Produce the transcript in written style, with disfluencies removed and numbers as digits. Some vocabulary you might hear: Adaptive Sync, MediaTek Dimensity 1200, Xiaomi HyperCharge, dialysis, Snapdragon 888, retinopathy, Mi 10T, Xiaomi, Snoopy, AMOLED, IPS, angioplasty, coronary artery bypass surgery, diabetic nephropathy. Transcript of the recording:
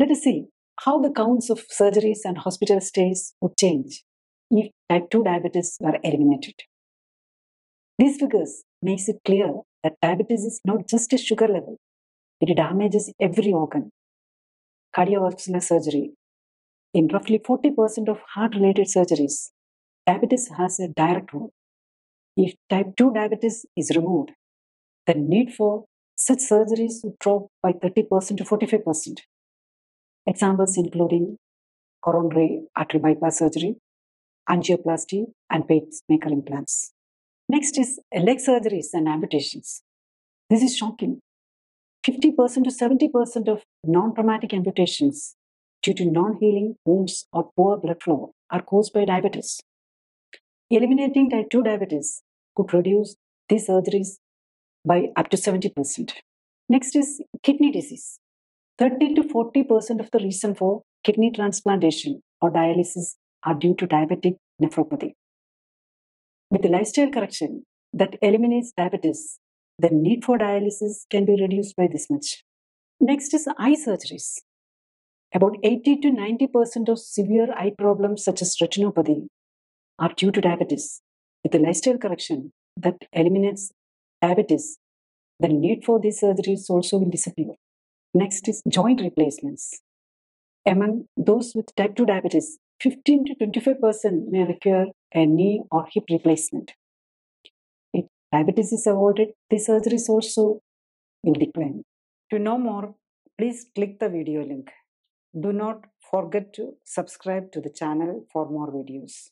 Let us see how the counts of surgeries and hospital stays would change if type 2 diabetes were eliminated. These figures makes it clear that diabetes is not just a sugar level. It damages every organ. Cardiovascular surgery. In roughly 40% of heart-related surgeries, diabetes has a direct role. If type 2 diabetes is removed, the need for such surgeries would drop by 30% to 45%. Examples including coronary artery bypass surgery, angioplasty, and pacemaker implants. Next is leg surgeries and amputations. This is shocking. 50% to 70% of non-traumatic amputations due to non-healing wounds or poor blood flow are caused by diabetes. Eliminating type 2 diabetes could reduce these surgeries by up to 70%. Next is kidney disease. 30 to 40% of the reason for kidney transplantation or dialysis are due to diabetic nephropathy. With the lifestyle correction that eliminates diabetes, the need for dialysis can be reduced by this much. Next is eye surgeries. About 80 to 90% of severe eye problems such as retinopathy are due to diabetes. With the lifestyle correction that eliminates diabetes, the need for these surgeries also will disappear. Next is joint replacements. Among those with type 2 diabetes, 15 to 25% may require a knee or hip replacement. If diabetes is avoided, the surgeries also will decline. To know more, please click the video link. Do not forget to subscribe to the channel for more videos.